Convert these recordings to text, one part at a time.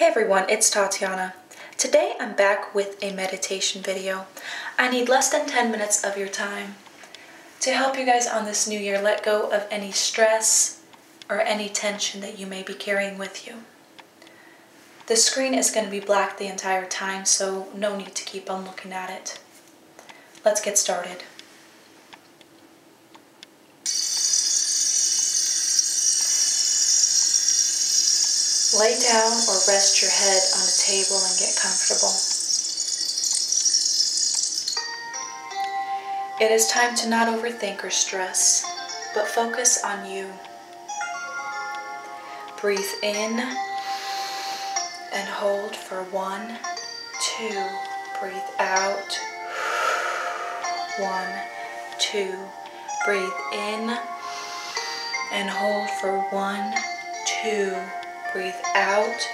Hey everyone, it's Tatiana. Today I'm back with a meditation video. I need less than 10 minutes of your time to help you guys on this new year let go of any stress or any tension that you may be carrying with you. The screen is going to be black the entire time, so no need to keep on looking at it. Let's get started. Lay down or rest your head on a table and get comfortable. It is time to not overthink or stress, but focus on you. Breathe in and hold for 1, 2, breathe out, 1, 2, breathe in and hold for 1, 2, breathe out,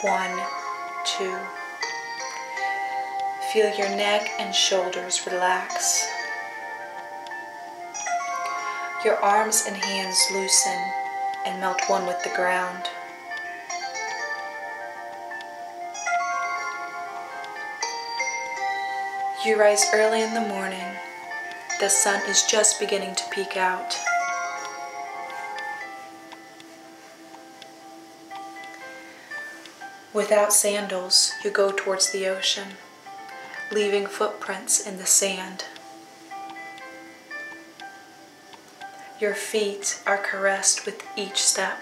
1, 2. Feel your neck and shoulders relax. Your arms and hands loosen and melt one with the ground. You rise early in the morning. The sun is just beginning to peek out. Without sandals, you go towards the ocean, leaving footprints in the sand. Your feet are caressed with each step.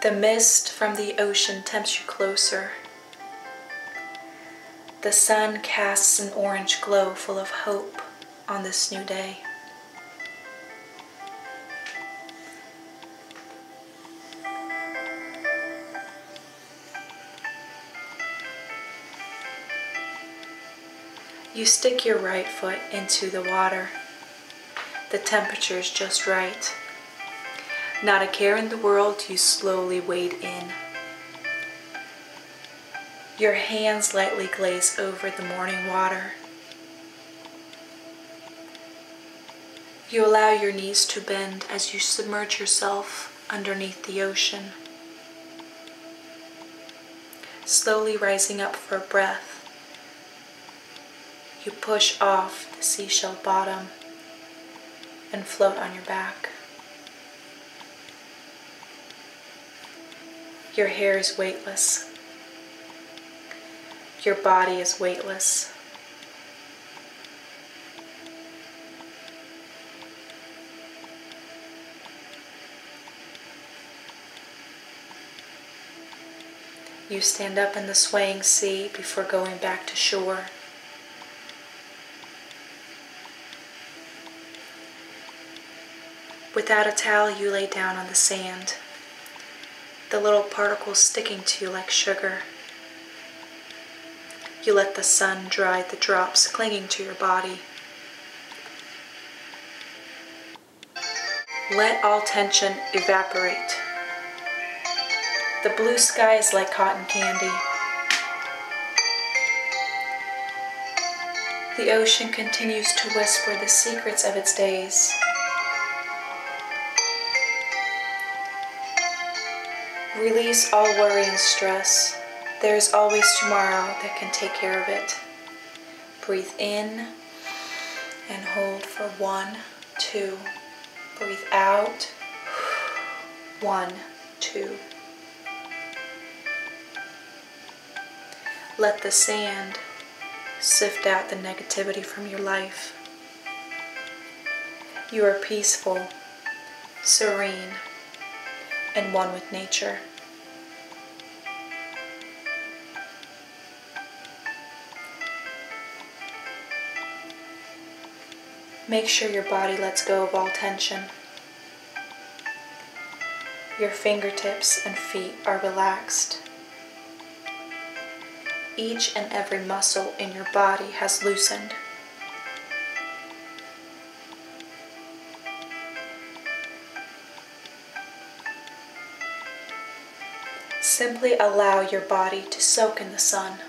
The mist from the ocean tempts you closer. The sun casts an orange glow full of hope on this new day. You stick your right foot into the water. The temperature is just right. Not a care in the world, you slowly wade in. Your hands lightly glaze over the morning water. You allow your knees to bend as you submerge yourself underneath the ocean, slowly rising up for a breath. You push off the seashell bottom and float on your back. Your hair is weightless. Your body is weightless. You stand up in the swaying sea before going back to shore. Without a towel, you lay down on the sand, the little particles sticking to you like sugar. You let the sun dry the drops clinging to your body. Let all tension evaporate. The blue sky is like cotton candy. The ocean continues to whisper the secrets of its days. Release all worry and stress. There is always tomorrow that can take care of it. Breathe in and hold for 1, 2. Breathe out, 1, 2. Let the sand sift out the negativity from your life. You are peaceful, serene, and one with nature. Make sure your body lets go of all tension. Your fingertips and feet are relaxed. Each and every muscle in your body has loosened. Simply allow your body to soak in the sun.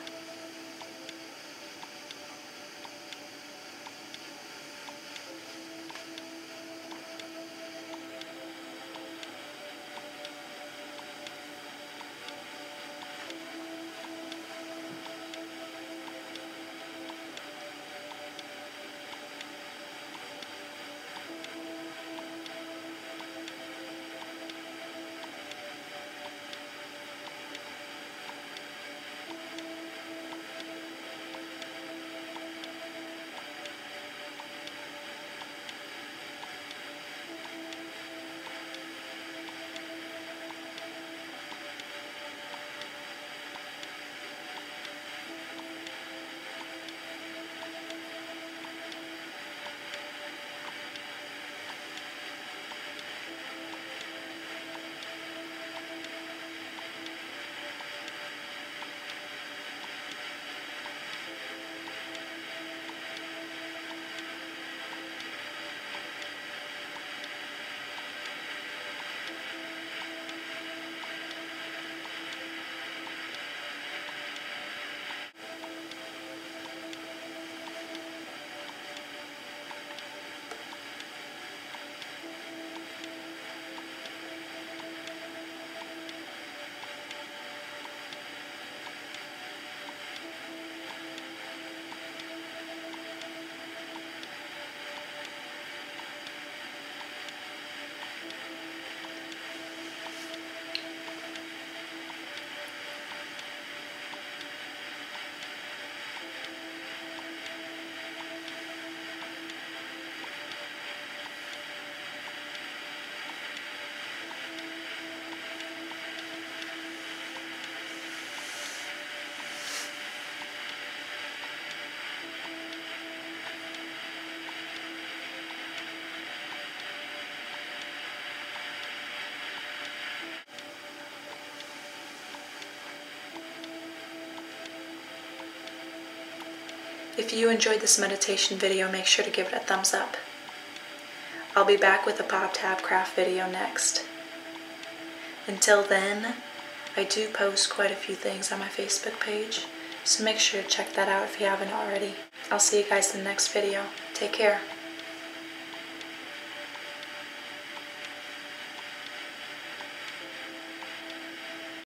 If you enjoyed this meditation video, make sure to give it a thumbs up. I'll be back with a Bob Tab Craft video next. Until then, I do post quite a few things on my Facebook page, so make sure to check that out if you haven't already. I'll see you guys in the next video. Take care.